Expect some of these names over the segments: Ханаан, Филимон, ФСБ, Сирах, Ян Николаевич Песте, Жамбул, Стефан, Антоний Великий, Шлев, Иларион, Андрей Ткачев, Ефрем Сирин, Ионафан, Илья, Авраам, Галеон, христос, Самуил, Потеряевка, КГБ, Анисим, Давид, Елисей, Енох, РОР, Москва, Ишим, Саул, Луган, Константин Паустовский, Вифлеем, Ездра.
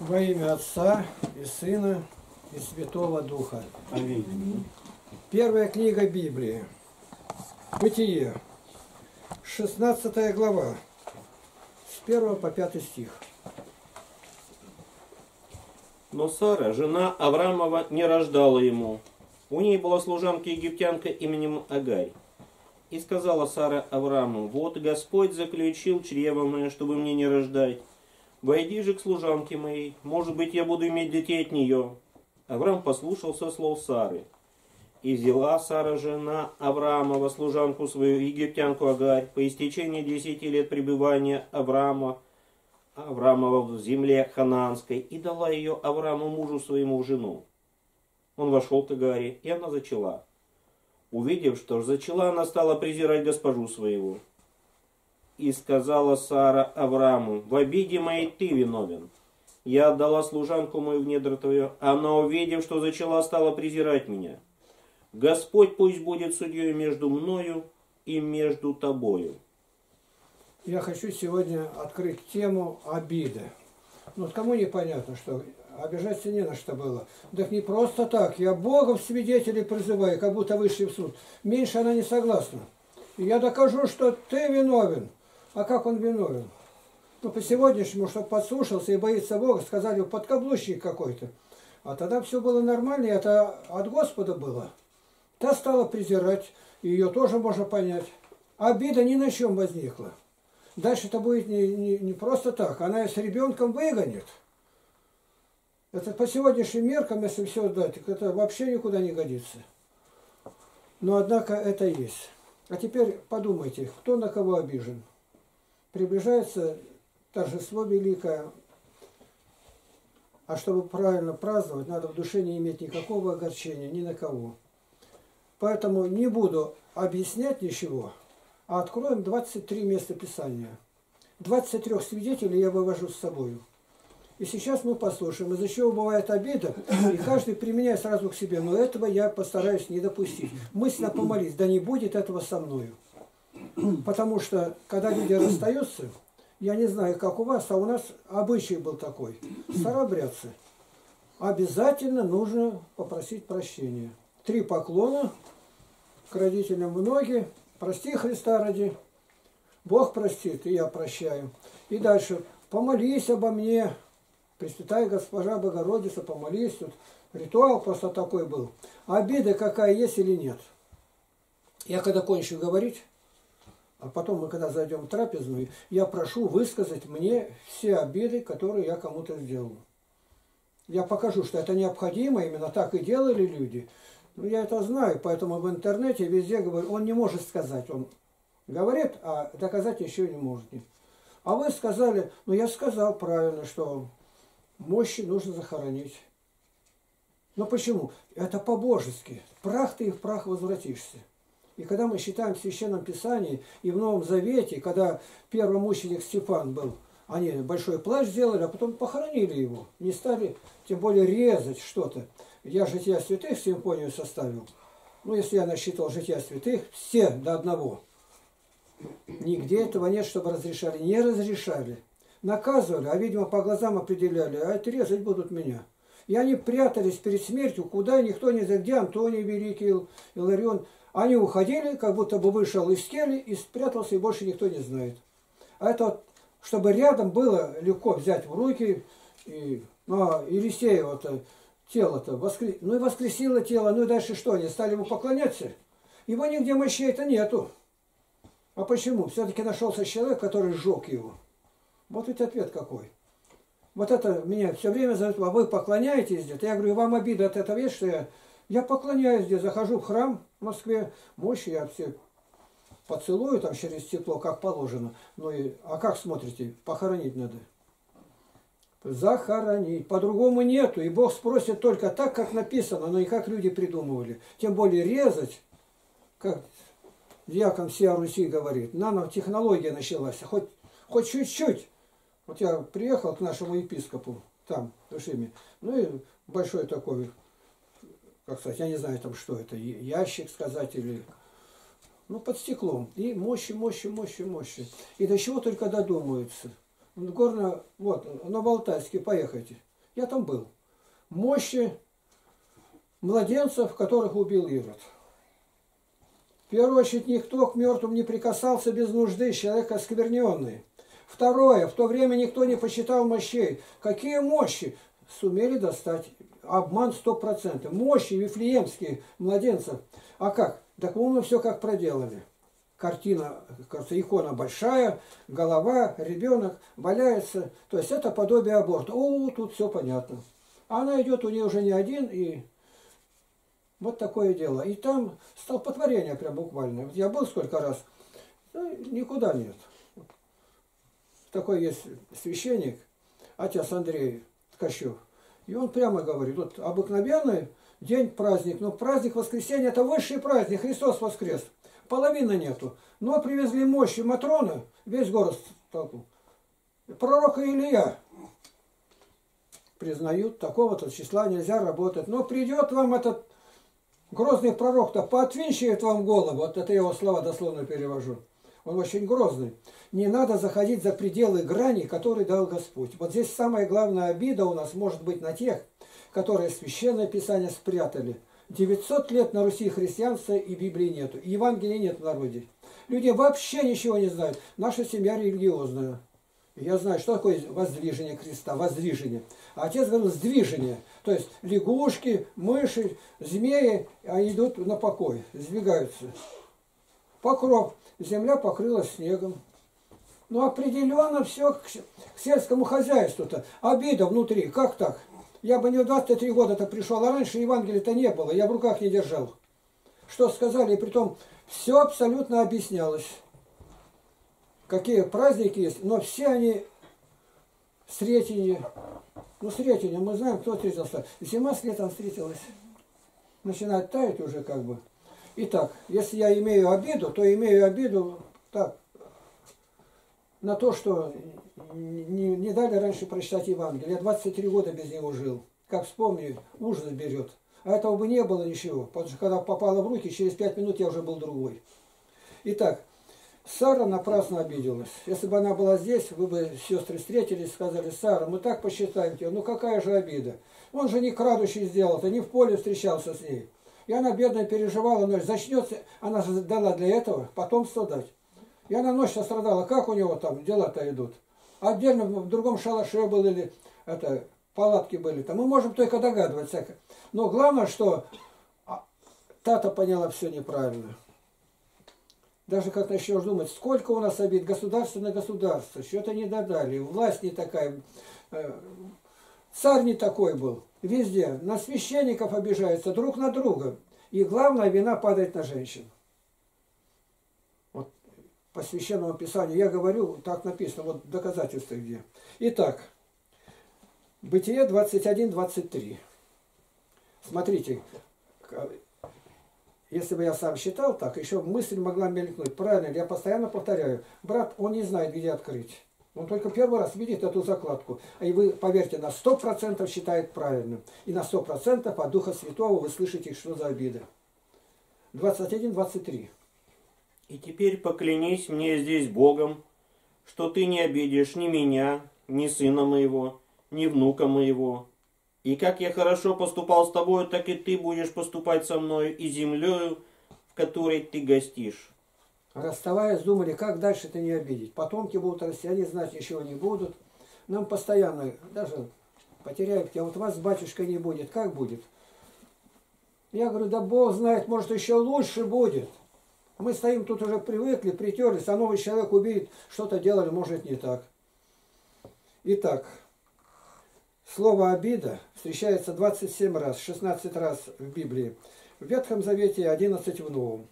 Во имя Отца и Сына и Святого Духа. Аминь. Первая книга Библии. Бытие. 16 глава. С 1 по 5 стих. Но Сара, жена Авраамова, не рождала ему. У ней была служанка-египтянка именем Агарь. И сказала Сара Аврааму: «Вот Господь заключил чрево мое, чтобы мне не рождать. Войди же к служанке моей, может быть, я буду иметь детей от нее». Авраам послушался слов Сары. И взяла Сара, жена Авраамова, служанку свою, египтянку Агарь, по истечении 10 лет пребывания Авраамова в земле Ханаанской, и дала ее Аврааму, мужу своему, в жену. Он вошел к Агаре, и она зачала. Увидев, что зачала, она стала презирать госпожу своего. И сказала Сара Аврааму: «В обиде моей ты виновен. Я отдала служанку мою в недра твое, она, увидев, что зачала, стала презирать меня. Господь пусть будет судьей между мною и между тобою». Я хочу сегодня открыть тему обиды. Ну, кому непонятно, что обижаться не на что было. Так не просто так. Я Бога в свидетели призываю, как будто вышли в суд. Меньше она не согласна. И я докажу, что ты виновен. А как он виновен? Ну, по-сегодняшнему, чтобы подслушался и боится Бога, сказали: подкаблучник какой-то. А тогда все было нормально, и это от Господа было. Та стала презирать, и ее тоже можно понять. Обида ни на чем возникла. Дальше это будет не просто так. Она ее с ребенком выгонит. Это по сегодняшним меркам, если все дать, это вообще никуда не годится. Но однако это есть. А теперь подумайте, кто на кого обижен. Приближается торжество великое. А чтобы правильно праздновать, надо в душе не иметь никакого огорчения, ни на кого. Поэтому не буду объяснять ничего, а откроем 23 места Писания. 23 свидетелей я вывожу с собой. И сейчас мы послушаем, из-за чего бывает обида, и каждый применяет сразу к себе. Но этого я постараюсь не допустить. Мысленно помолись: да не будет этого со мною. Потому что, когда люди расстаются, я не знаю, как у вас, а у нас обычай был такой. Старообрядцы. Обязательно нужно попросить прощения. 3 поклона к родителям в ноги. Прости, Христа ради. Бог простит, и я прощаю. И дальше. Помолись обо мне. Пресвятая Госпожа Богородица, помолись. Вот ритуал просто такой был. Обида какая есть или нет. Я когда кончу говорить, а потом мы когда зайдем в трапезную, я прошу высказать мне все обиды, которые я кому-то сделал. Я покажу, что это необходимо, именно так и делали люди. Ну, я это знаю, поэтому в интернете везде говорю: он не может сказать, он говорит, а доказать еще не может. А вы сказали: ну, я сказал правильно, что мощи нужно захоронить. Но почему? Это по-божески. Прах ты и в прах возвратишься. И когда мы читаем в Священном Писании и в Новом Завете, когда первый мученик Стефан был, они большой плащ сделали, а потом похоронили его. Не стали, тем более, резать что-то. Я «Жития святых» симфонию составил. Ну, если я насчитывал «Жития святых», все до одного. Нигде этого нет, чтобы разрешали. Не разрешали. Наказывали, а, видимо, по глазам определяли: а отрезать будут меня. И они прятались перед смертью, куда никто не знает, где Антоний Великий, Иларион. Они уходили, как будто бы вышел из кельи и спрятался, и больше никто не знает. А это вот, чтобы рядом было легко взять в руки. И, Елисея вот... тело-то, ну и воскресило тело, ну и дальше что, они стали ему поклоняться? Его нигде мощей-то нету. А почему? Все-таки нашелся человек, который сжег его. Вот ведь ответ какой. Вот это меня все время зовут: а вы поклоняетесь где-то? Я говорю: вам обида от этого есть, что я поклоняюсь где, захожу в храм в Москве, мощи я все поцелую там через тепло, как положено. Ну и, а как смотрите, похоронить надо. Захоронить. По-другому нету. И Бог спросит только так, как написано, но и как люди придумывали. Тем более резать, как дьякон всея Руси говорит, нанотехнология началась. Хоть чуть-чуть. Вот я приехал к нашему епископу, там, в Ишиме, ну и большой такой, как сказать, я не знаю там, что это, ящик сказать или ну, под стеклом. И мощи. И до чего только додумаются. Горно, вот, на Балтайске, поехайте. Я там был. Мощи младенцев, которых убил Ирод. В первую очередь, никто к мертвым не прикасался без нужды, человек оскверненный. Второе, в то время никто не почитал мощей. Какие мощи сумели достать? Обман 100%. Мощи вифлеемские младенцев. А как? Так мы все как проделали. Картина, икона большая, голова, ребенок валяется. То есть это подобие аборта. О, тут все понятно. Она идет, у нее уже не один, и вот такое дело. И там столпотворение прям буквально. Я был сколько раз, никуда нет. Такой есть священник, отец Андрей Ткачев. И он прямо говорит, вот обыкновенный день праздник, но праздник воскресенья это высший праздник, Христос воскрес. Половины нету. Но привезли мощи Матроны, весь город толпу. Пророка Илья признают, такого-то числа нельзя работать. Но придет вам этот грозный пророк-то, поотвинчивает вам голову. Вот это я его слова дословно перевожу. Он очень грозный. Не надо заходить за пределы граней, которые дал Господь. Вот здесь самая главная обида у нас может быть на тех, которые Священное Писание спрятали. 900 лет на Руси христианства и Библии нету, и Евангелия нет в народе. Люди вообще ничего не знают. Наша семья религиозная. Я знаю, что такое воздвижение креста, воздвижение. А отец говорил сдвижение. То есть лягушки, мыши, змеи, они идут на покой, сдвигаются. Покров. Земля покрылась снегом. Ну определенно все к сельскому хозяйству-то. Обида внутри. Как так? Я бы не в 23 года-то пришел, а раньше Евангелия-то не было, я в руках не держал. Что сказали, и притом все абсолютно объяснялось. Какие праздники есть, но все они сретение. Ну, сретение, мы знаем, кто встретился. Зима с летом встретилась. Начинает таять уже как бы. Итак, если я имею обиду, то имею обиду так, на то, что... Не дали раньше прочитать Евангелие. Я 23 года без него жил. Как вспомню, ужас берет. А этого бы не было ничего. Потому что когда попало в руки, через 5 минут я уже был другой. Итак, Сара напрасно обиделась. Если бы она была здесь, вы бы с сестрой встретились, сказали, Сара, мы так посчитаем тебя. Ну какая же обида? Он же не крадущий сделал-то, не в поле встречался с ней. И она, бедная, переживала ночь. Зачнется, она же дала для этого потомство дать. И она ночь страдала. Как у него там дела-то идут? Отдельно в другом шалаше был или это, палатки были. Там мы можем только догадываться. Но главное, что тата поняла все неправильно. Даже как начнешь думать, сколько у нас обид государство на государство. Что-то не додали. Власть не такая. Царь не такой был. Везде. На священников обижаются друг на друга. И главное, вина падает на женщин. По Священному Писанию, я говорю, так написано, вот доказательства где. Итак, Бытие 21-23. Смотрите, если бы я сам считал так, еще мысль могла мелькнуть. Правильно, я постоянно повторяю, брат, он не знает, где открыть. Он только первый раз видит эту закладку. И вы, поверьте, на 100% считает правильным. И на 100% от Духа Святого вы слышите, что за обида. 21-23. И теперь поклянись мне здесь Богом, что ты не обидишь ни меня, ни сына моего, ни внука моего. И как я хорошо поступал с тобою, так и ты будешь поступать со мной и землею, в которой ты гостишь. Расставаясь, думали, как дальше ты не обидеть. Потомки будут расти, они знать ничего не будут. Нам постоянно, даже потеряют, а вот вас с батюшкой не будет, как будет? Я говорю, да Бог знает, может еще лучше будет. Мы стоим тут уже привыкли, притерлись, а новый человек увидит, что-то делали, может не так. Итак, слово обида встречается 27 раз, 16 раз в Библии. В Ветхом Завете 11 в Новом.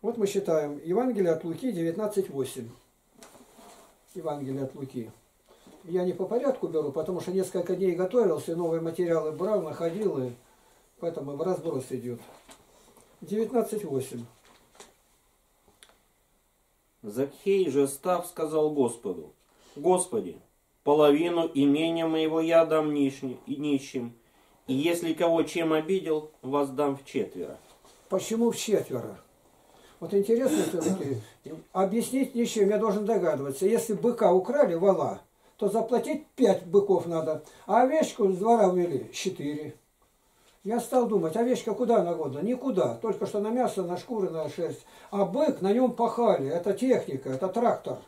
Вот мы считаем Евангелие от Луки 19:8. Евангелие от Луки. Я не по порядку беру, потому что несколько дней готовился, новые материалы брал, находил, и поэтому в разброс идет. 19:8. Закхей же, став, сказал Господу, «Господи, половину имения моего я дам нищим, и если кого чем обидел, воздам вчетверо». Почему вчетверо? Вот интересно, объяснить ничем, я должен догадываться. Если быка украли, вала, то заплатить 5 быков надо, а овечку с двора увели 4. Я стал думать, овечка куда она годна? Никуда, только что на мясо, на шкуры, на шерсть. А бык, на нем пахали, это техника, это трактор.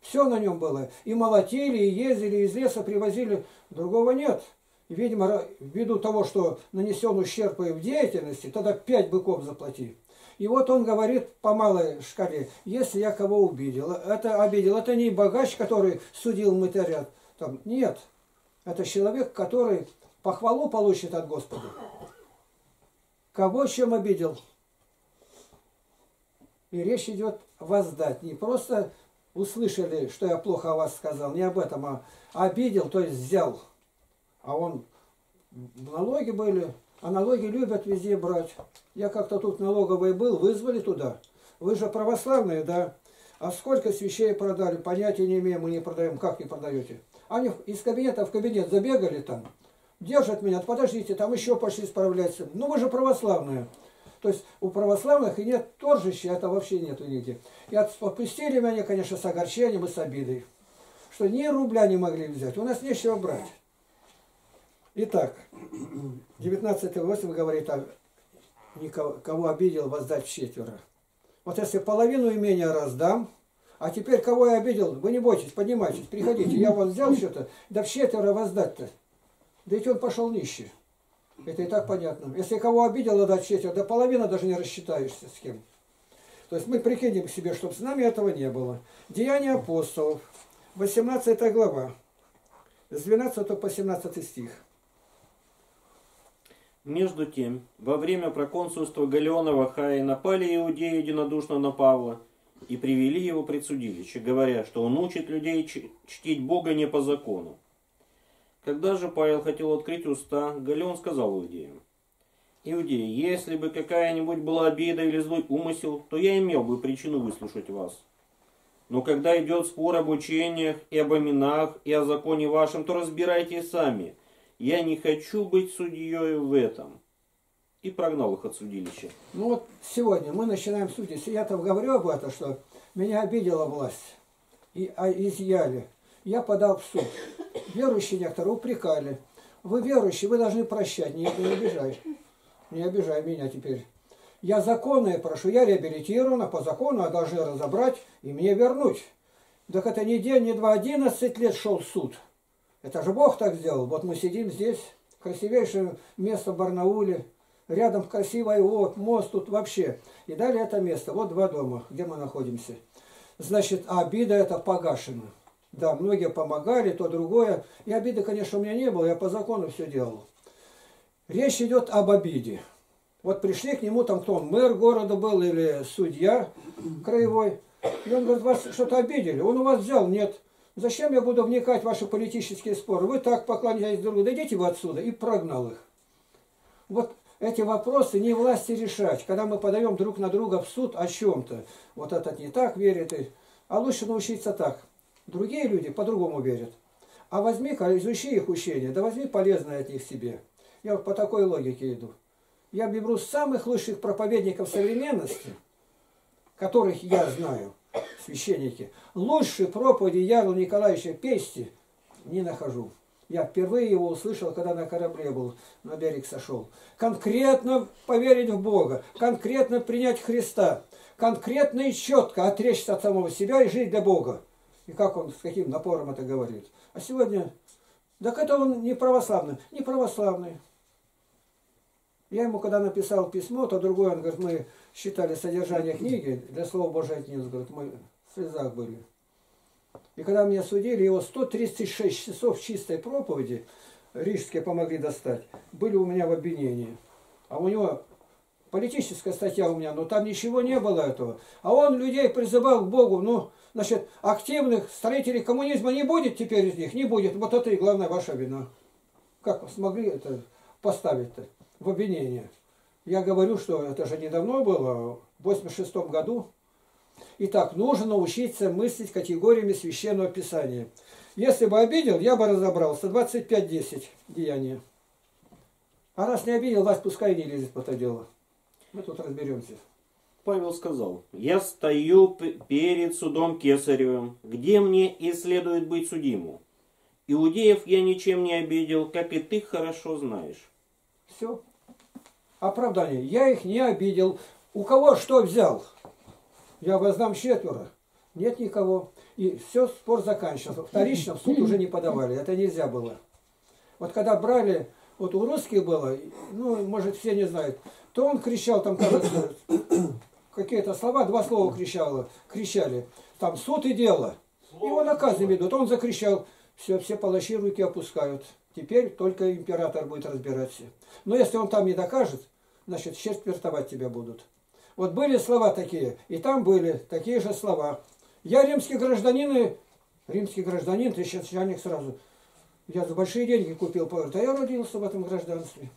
Все на нем было, и молотили, и ездили, из леса привозили, другого нет. Видимо, ввиду того, что нанесен ущерб и в деятельности, тогда 5 быков заплати. И вот он говорит по малой шкале, если я кого обидел, это не богач, который судил мытаря, там, нет, это человек, который похвалу получит от Господа. Кого чем обидел? И речь идет воздать, не просто услышали, что я плохо о вас сказал, не об этом, а обидел, то есть взял. А он, налоги были, а налоги любят везде брать. Я как-то тут налоговый был, вызвали туда. Вы же православные, да? А сколько свечей продали, понятия не имеем, мы не продаем, как не продаете? Они из кабинета в кабинет забегали там, держат меня, подождите, там еще пошли справляться. Ну вы же православные. То есть у православных и нет торжища, это вообще нету нигде. И отпустили меня, конечно, с огорчением и с обидой, что ни рубля не могли взять, у нас нечего брать. Итак, 19:8 говорит, кого обидел, воздать в 4. Вот если половину имения раздам, а теперь кого я обидел, вы не бойтесь, поднимайтесь, приходите, я вас взял что-то, да в 4 воздать-то. Да ведь он пошел нищий. Это и так понятно. Если кого обидел, отдать в 4, да половина даже не рассчитаешься с кем. То есть мы прикинем к себе, чтобы с нами этого не было. Деяния апостолов, 18 глава, с 12 по 17 стих. Между тем, во время проконсульства Галеона в Ахайе напали иудеи единодушно на Павла и привели его пред судилище, говоря, что он учит людей чтить Бога не по закону. Когда же Павел хотел открыть уста, Галеон сказал иудеям: «Иудеи, если бы какая-нибудь была обида или злой умысел, то я имел бы причину выслушать вас. Но когда идет спор об учениях и об именах и о законе вашем, то разбирайтесь сами. Я не хочу быть судьей в этом». И прогнал их от судилища. Ну вот сегодня мы начинаем судиться. Я там говорю об этом, что меня обидела власть. И изъяли. Я подал в суд. Верующие некоторые упрекали. Вы верующие, вы должны прощать. Нет, не обижай. Не обижай меня теперь. Я законное прошу. Я реабилитирована по закону, а должны разобрать и мне вернуть. Так это не день, не два. 11 лет шел суд. Это же Бог так сделал. Вот мы сидим здесь, красивейшее место в Барнауле, рядом красивый вот мост тут вообще. И далее это место, вот 2 дома, где мы находимся. Значит, обида это погашена. Да, многие помогали, то другое. И обиды, конечно, у меня не было, я по закону все делал. Речь идет об обиде. Вот пришли к нему там кто он, мэр города был или судья краевой. И он говорит, вас что-то обидели, он у вас взял, нет. Зачем я буду вникать в ваши политические споры? Вы так поклоняетесь другу, да идите вы отсюда. И прогнал их. Вот эти вопросы не власти решать. Когда мы подаем друг на друга в суд о чем-то. Вот этот не так верит. А лучше научиться так. Другие люди по-другому верят. А возьми-ка, изучи их учение. Да возьми полезное от них себе. Я вот по такой логике иду. Я беру самых лучших проповедников современности, которых я знаю. Священники. Лучше проповеди Яна Николаевича Песте не нахожу. Я впервые его услышал, когда на корабле был, на берег сошел. Конкретно поверить в Бога, конкретно принять Христа, конкретно и четко отречься от самого себя и жить для Бога. И как он, с каким напором это говорит. А сегодня, так это он не православный. Не православный. Я ему, когда написал письмо, то другое, он говорит, мы считали содержание книги, для Слова Божия нет, говорит, мы в слезах были. И когда меня судили, его 136 часов чистой проповеди, рижские помогли достать, были у меня в обвинении. А у него политическая статья у меня, но там ничего не было этого. А он людей призывал к Богу, ну, значит, активных строителей коммунизма не будет теперь из них, не будет. Вот это и главная ваша вина. Как вы смогли это поставить-то? В обвинение. Я говорю, что это же недавно было, в 86-м году. Итак, нужно научиться мыслить категориями Священного Писания. Если бы обидел, я бы разобрался. 25:10 деяния. А раз не обидел, вас пускай не лезет в это дело. Мы тут разберемся. Павел сказал: «Я стою перед судом Кесаревым, где мне и следует быть судиму. Иудеев я ничем не обидел, как и ты хорошо знаешь». Все. Оправдание. Я их не обидел. У кого что взял? Я вознам четверо. Нет никого. И все, спор заканчивался. Вторично в суд уже не подавали. Это нельзя было. Вот когда брали, вот у русских было, ну, может, все не знают, то он кричал там, кажется, какие-то слова, два слова кричали. Там суд и дело. Его наказами идут. Он закричал. Все, все палачи руки опускают. Теперь только император будет разбираться. Но если он там не докажет, значит, четвертовать тебя будут. Вот были слова такие, и там были такие же слова. Я римский гражданин, ты сейчас начальник сразу. Я за большие деньги купил паспорт, а я родился в этом гражданстве.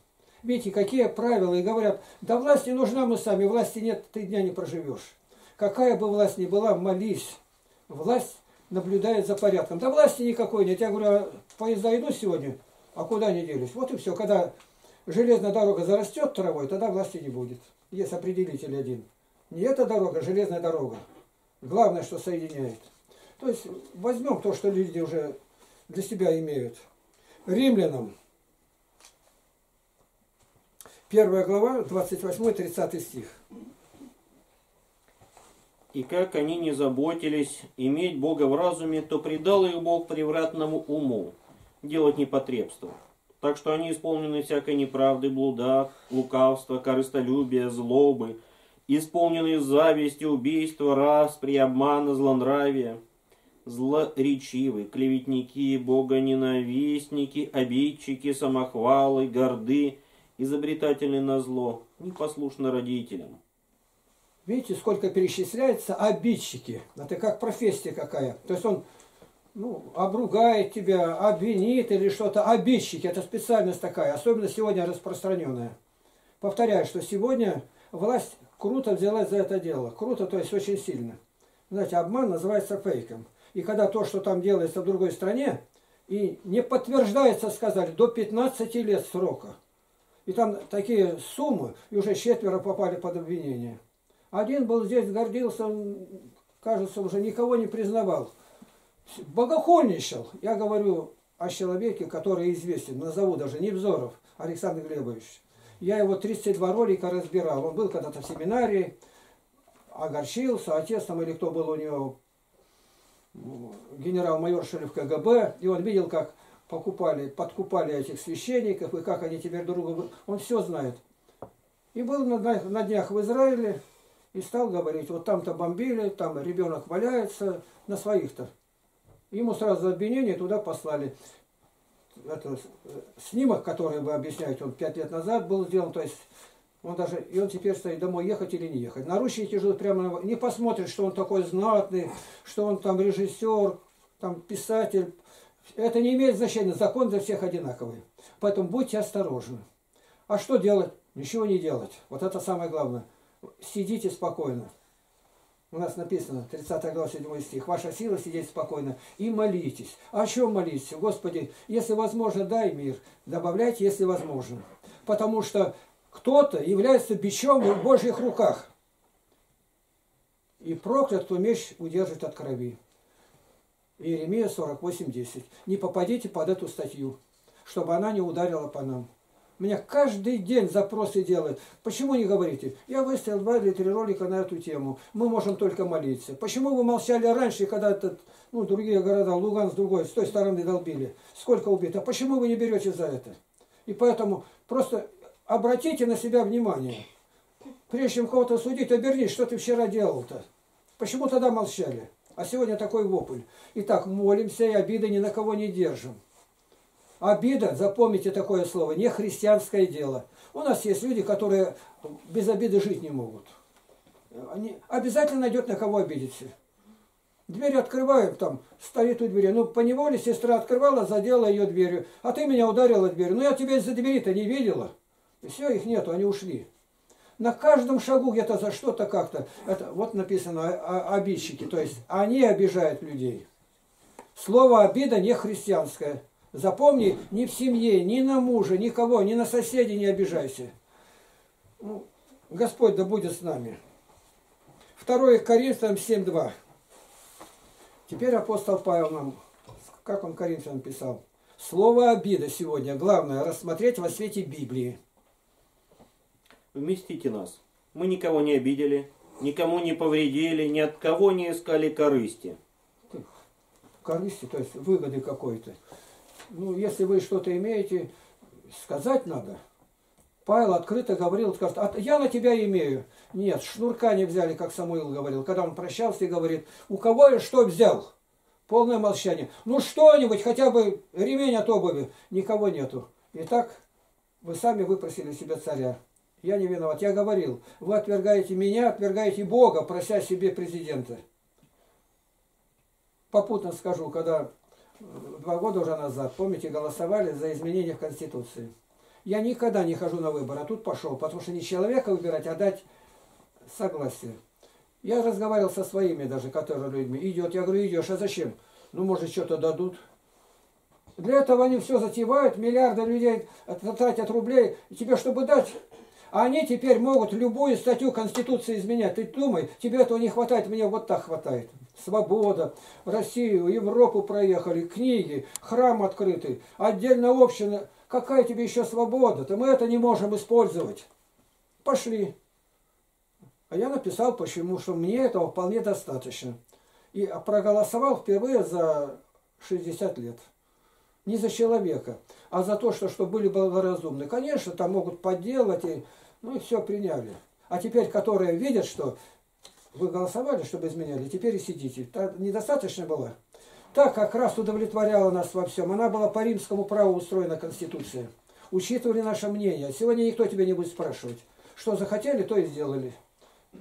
Видите, какие правила, и говорят, да власть не нужна, мы сами, власти нет, ты дня не проживешь. Какая бы власть ни была, молись. Власть наблюдает за порядком. Да власти никакой нет. Я говорю, а поезда идут сегодня, а куда они делись? Вот и все. Когда железная дорога зарастет травой, тогда власти не будет. Есть определитель один. Не эта дорога, а железная дорога. Главное, что соединяет. То есть возьмем то, что люди уже для себя имеют. Римлянам. 1 глава, 28-30 стих. И как они не заботились иметь Бога в разуме, то предал их Бог превратному уму, делать непотребство. Так что они исполнены всякой неправды, блуда, лукавства, корыстолюбия, злобы, исполнены зависти, убийства, распри, обмана, злонравия, злоречивы, клеветники, богоненавистники, обидчики, самохвалы, горды, изобретательны на зло, непослушны родителям. Видите, сколько перечисляется обидчики. Это как профессия какая. То есть он, ну, обругает тебя, обвинит или что-то. Обидчики, это специальность такая, особенно сегодня распространенная. Повторяю, что сегодня власть круто взялась за это дело. Круто, то есть очень сильно. Знаете, обман называется фейком. И когда то, что там делается в другой стране, и не подтверждается, сказали, до 15 лет срока. И там такие суммы, и уже четверо попали под обвинение. Один был здесь, гордился, кажется, уже никого не признавал. Богохульничал. Я говорю о человеке, который известен, назову даже Невзоров, Александр Глебович. Я его 32 ролика разбирал. Он был когда-то в семинарии, огорчился, отец там или кто был у него, генерал-майор Шлев КГБ. И он видел, как подкупали этих священников, и как они теперь друга... Он все знает. И был на днях в Израиле. И стал говорить, вот там-то бомбили, там ребенок валяется, на своих-то. Ему сразу обвинение туда послали. Это снимок, который вы объясняете, он 5 лет назад был сделан, то есть он даже, и он теперь стоит, домой ехать или не ехать. Наручники ждут прямо, не посмотрит, что он такой знатный, что он там режиссер, там писатель. Это не имеет значения, закон для всех одинаковый. Поэтому будьте осторожны. А что делать? Ничего не делать. Вот это самое главное. Сидите спокойно. У нас написано, 30 глава, 7 стих. Ваша сила сидеть спокойно и молитесь. О чем молитесь? Господи, если возможно, дай мир. Добавляйте, если возможно. Потому что кто-то является бичом в Божьих руках. И проклят, кто меч удержит от крови. Иеремия 48:10. Не попадите под эту статью, чтобы она не ударила по нам. Меня каждый день запросы делают. Почему не говорите? Я выставил 2 или 3 ролика на эту тему. Мы можем только молиться. Почему вы молчали раньше, когда этот, ну, другие города, Луган с другой, с той стороны долбили? Сколько убито? Почему вы не берете за это? И поэтому просто обратите на себя внимание. Прежде чем кого-то судить, обернись, что ты вчера делал-то? Почему тогда молчали? А сегодня такой вопль. Итак, молимся и обиды ни на кого не держим. Обида, запомните такое слово, не христианское дело. У нас есть люди, которые без обиды жить не могут. Они обязательно найдет на кого обидеться. Дверь открываем, там стоит у двери. Ну, поневоле сестра открывала, задела ее дверью. А ты меня ударила дверью. Ну, я тебя из-за двери-то не видела. И все, их нету, они ушли. На каждом шагу где-то за что-то как-то. Это вот написано обидчики. То есть они обижают людей. Слово обида не христианское. Запомни, ни в семье, ни на мужа, никого, ни на соседей не обижайся. Ну, Господь да будет с нами. 2 Коринфянам 7:2. Теперь апостол Павел нам, как он Коринфянам писал, слово обида сегодня главное рассмотреть во свете Библии. Вместите нас. Мы никого не обидели, никому не повредили, ни от кого не искали корысти. Корысти, то есть выгоды какой-то. Ну, если вы что-то имеете, сказать надо. Павел открыто говорил, скажет, я на тебя имею. Нет, шнурка не взяли, как Самуил говорил. Когда он прощался и говорит, у кого я что взял? Полное молчание. Ну что-нибудь, хотя бы ремень от обуви. Никого нету. Итак, вы сами выпросили себе царя. Я не виноват. Я говорил, вы отвергаете меня, отвергаете Бога, прося себе президента. Попутно скажу, когда 2 года уже назад, помните, голосовали за изменения в Конституции. Я никогда не хожу на выборы, а тут пошел, потому что не человека выбирать, а дать согласие. Я разговаривал со своими даже, которые людьми. Идет, я говорю, идешь, а зачем? Ну, может, что-то дадут. Для этого они все затевают, миллиарды людей тратят рублей, и тебе чтобы дать. А они теперь могут любую статью Конституции изменять. Ты думай, тебе этого не хватает, мне вот так хватает. Свобода, Россию, Европу проехали, книги, храм открытый, отдельно община. Какая тебе еще свобода-то? Мы это не можем использовать. Пошли. А я написал, почему, что мне этого вполне достаточно. И проголосовал впервые за 60 лет. Не за человека, а за то, что были благоразумны. Конечно, там могут подделать, и все приняли. А теперь, которые видят, что вы голосовали, чтобы изменяли, теперь и сидите. Та недостаточно была. Так как раз удовлетворяла нас во всем. Она была по римскому праву устроена Конституция. Учитывали наше мнение. Сегодня никто тебя не будет спрашивать. Что захотели, то и сделали.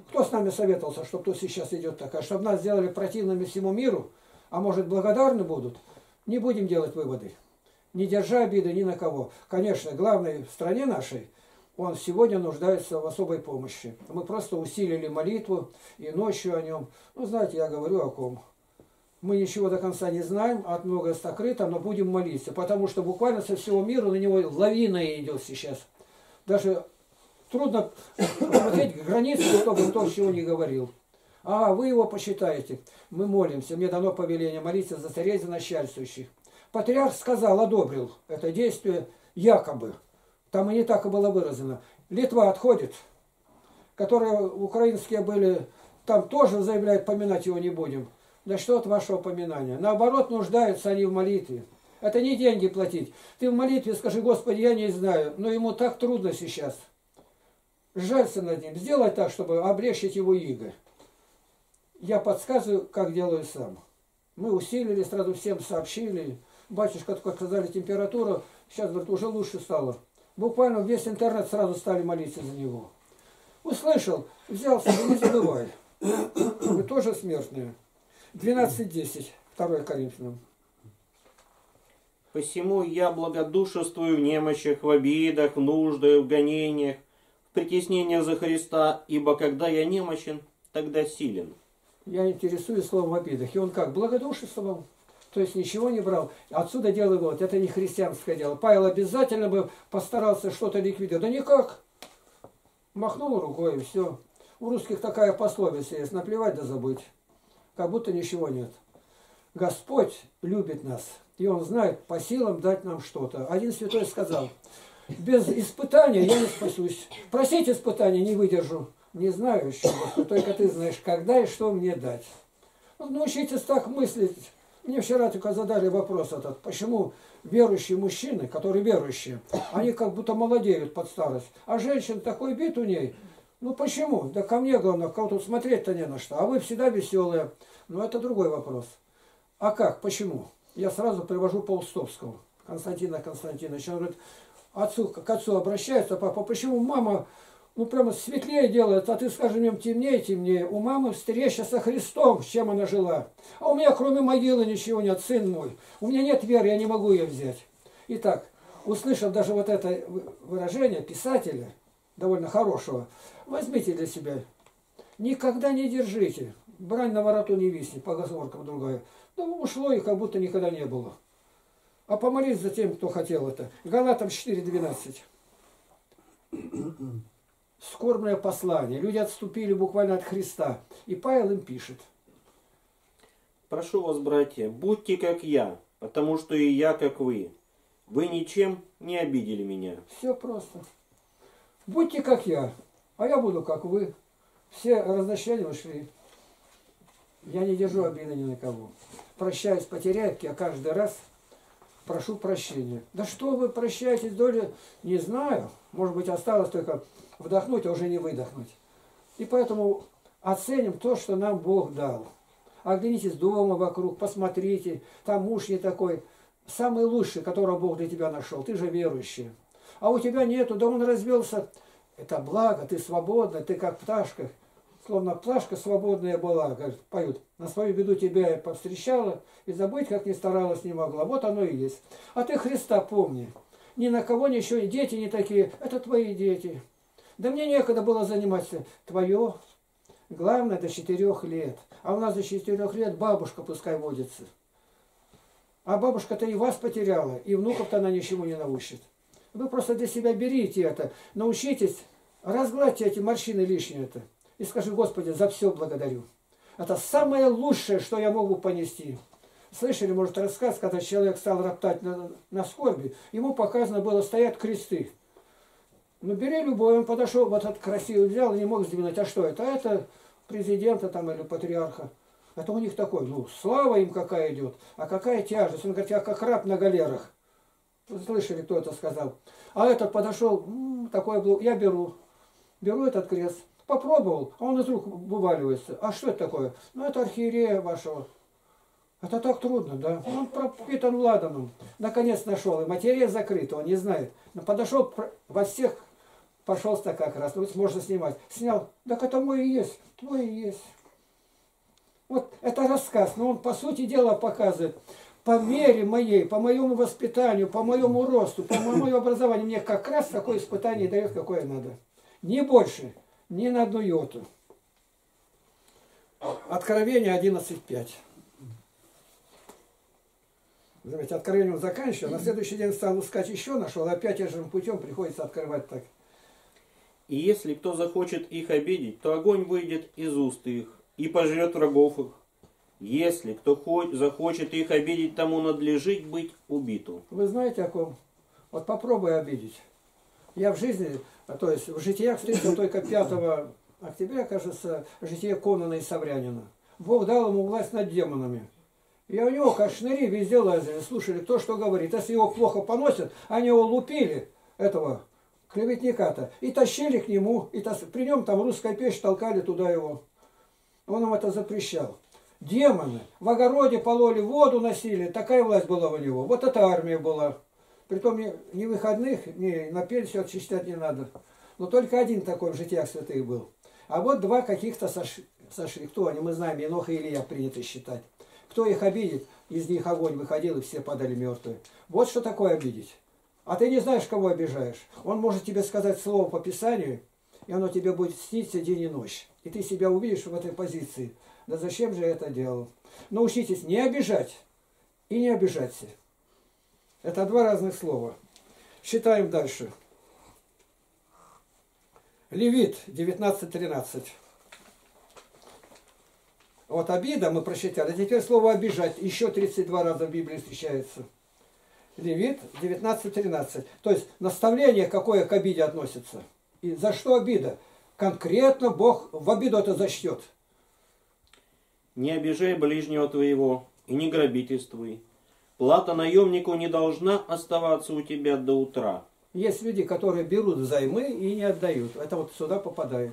Кто с нами советовался, что кто сейчас идет такая, чтобы нас сделали противными всему миру, а может благодарны будут? Не будем делать выводы. Не держа обиды ни на кого. Конечно, главный в стране нашей, он сегодня нуждается в особой помощи. Мы просто усилили молитву и ночью о нем. Ну, знаете, я говорю о ком. Мы ничего до конца не знаем, от многое сокрыто, но будем молиться. Потому что буквально со всего мира на него лавина идет сейчас. Даже трудно смотреть границу, чтобы кто чего не говорил. А, вы его почитаете. Мы молимся. Мне дано повеление молиться за царей, за начальствующих. Патриарх сказал, одобрил это действие якобы. Там и не так и было выразано. Литва отходит. Которые украинские были, там тоже заявляют, поминать его не будем. Да что от вашего поминания? Наоборот, нуждаются они в молитве. Это не деньги платить. Ты в молитве скажи, Господи, я не знаю, но ему так трудно сейчас. Жалься над ним. Сделай так, чтобы облегчить его иго. Я подсказываю, как делаю сам. Мы усилили, сразу всем сообщили. Батюшка, как сказали, температура, сейчас, говорит, уже лучше стало. Буквально весь интернет сразу стали молиться за него. Услышал, взялся, не забывай. Вы тоже смертные. 12:10, 2 Коринфянам. «Посему я благодушествую в немощах, в обидах, в нуждах, в гонениях, в притеснениях за Христа, ибо когда я немощен, тогда силен». Я интересуюсь словом в обидах. И он как? Благодушествовал. То есть ничего не брал. Отсюда дело вот. Это не христианское дело. Павел обязательно бы постарался что-то ликвидировать. Да никак. Махнул рукой и все. У русских такая пословица есть. Наплевать да забыть. Как будто ничего нет. Господь любит нас, и Он знает по силам дать нам что-то. Один святой сказал, без испытания я не спасусь. Просить испытания не выдержу. Не знаю еще, Господь, только Ты знаешь, когда и что мне дать. Ну, научитесь так мыслить. Мне вчера только задали вопрос этот, почему верующие мужчины, которые верующие, они как будто молодеют под старость, а женщин такой бит у ней. Ну почему? Да ко мне, главное, кого-то смотреть-то не на что. А вы всегда веселые. Но это другой вопрос. А как? Почему? Я сразу привожу Паустовского, Константина Константиновича. Он говорит, к отцу обращается, папа, почему мама, ну прямо светлее делает, а ты, скажем, им темнее, темнее. У мамы встреча со Христом, с чем она жила. А у меня кроме могилы ничего нет, сын мой. У меня нет веры, я не могу ее взять. Итак, услышав даже вот это выражение писателя, довольно хорошего, возьмите для себя. Никогда не держите. Брань на вороту не виснет, по разговоркам другая. Ну, ушло и как будто никогда не было. А помолись за тем, кто хотел это. Галатам 4:12. скорбное послание. Люди отступили буквально от Христа. И Павел им пишет. «Прошу вас, братья, будьте как я, потому что и я как вы. Вы ничем не обидели меня». Все просто. Будьте как я, а я буду как вы. Все разночтения ушли. Я не держу обиды ни на кого. Прощаюсь потеряйки, а каждый раз прошу прощения. Да что вы прощаетесь, доля? Не знаю. Может быть, осталось только вдохнуть, а уже не выдохнуть. И поэтому оценим то, что нам Бог дал. Оглянитесь дома вокруг, посмотрите. Там муж не такой. Самый лучший, которого Бог для тебя нашел. Ты же верующий. А у тебя нету. Да он развелся. Это благо, ты свободна, ты как пташка. Словно пташка свободная была, как поют. На свою беду тебя я повстречала, и забыть, как ни старалась, не могла. Вот оно и есть. А ты Христа помни. Ни на кого ничего, и дети не такие. Это твои дети. Да мне некогда было заниматься. Твое. Главное, до 4 лет. А у нас до 4 лет бабушка пускай водится. А бабушка-то и вас потеряла, и внуков-то она ничему не научит. Вы просто для себя берите это, научитесь, разгладьте эти морщины лишние-то. И скажи, Господи, за все благодарю. Это самое лучшее, что я могу понести. Слышали, может, рассказ, когда человек стал роптать на скорби, ему показано было, стоят кресты. Ну, бери любой, он подошел, вот этот красивый взял, не мог сдвинуть. А что это? А это президента там или патриарха. Это у них такой, ну, слава им какая идет, а какая тяжесть. Он говорит, я как раб на галерах. Слышали, кто это сказал. А этот подошел, такой был, я беру. Беру этот крест. Попробовал, а он из рук вываливается. А что это такое? Ну, это архиерея вашего. Это так трудно, да? Он пропитан ладаном. Наконец нашел. И материя закрыта, он не знает. Но подошел, во всех пошел как раз. Вот можно снимать. Снял. Так это мой и есть. Твой и есть. Вот это рассказ. Но он, по сути дела, показывает. По мере моей, по моему воспитанию, по моему росту, по моему образованию, мне как раз такое испытание дает, какое надо. Не больше. Ни на одну йоту. Откровение 11.5. Знаете, откровение он заканчивал. На следующий день стал искать еще, нашел. Опять этим путем приходится открывать так. И если кто захочет их обидеть, то огонь выйдет из уст их и пожрет врагов их. Если кто захочет их обидеть, тому надлежит быть убиту. Вы знаете о ком? Вот попробуй обидеть. Я в жизни... То есть в житиях встретил только 5 октября, кажется, житие Конана и Саврянина. Бог дал ему власть над демонами. И у него как шныри везде лазили, слушали то, что говорит. Если его плохо поносят, они его лупили, этого клеветника-то, и тащили к нему, и при нем там русская печь толкали туда его. Он им это запрещал. Демоны в огороде пололи, воду носили, такая власть была у него. Вот эта армия была. Притом ни выходных, ни на пенсию отчислять не надо. Но только один такой в житиях святых был. А вот 2 каких-то сошли. Кто они? Мы знаем, Енох и Илья принято считать. Кто их обидит, из них огонь выходил, и все падали мертвые. Вот что такое обидеть. А ты не знаешь, кого обижаешь. Он может тебе сказать слово по Писанию, и оно тебе будет сниться день и ночь. И ты себя увидишь в этой позиции. Да зачем же я это делал? Научитесь не обижать и не обижаться. Это 2 разных слова. Считаем дальше. Левит 19.13. Вот обида мы прочитали. А теперь слово обижать. Еще 32 раза в Библии встречается. Левит 19.13. То есть наставление какое к обиде относится. И за что обида? Конкретно Бог в обиду это зачтет. Не обижай ближнего твоего и не грабительствуй. Плата наемнику не должна оставаться у тебя до утра. Есть люди, которые берут взаймы и не отдают. Это вот сюда попадает.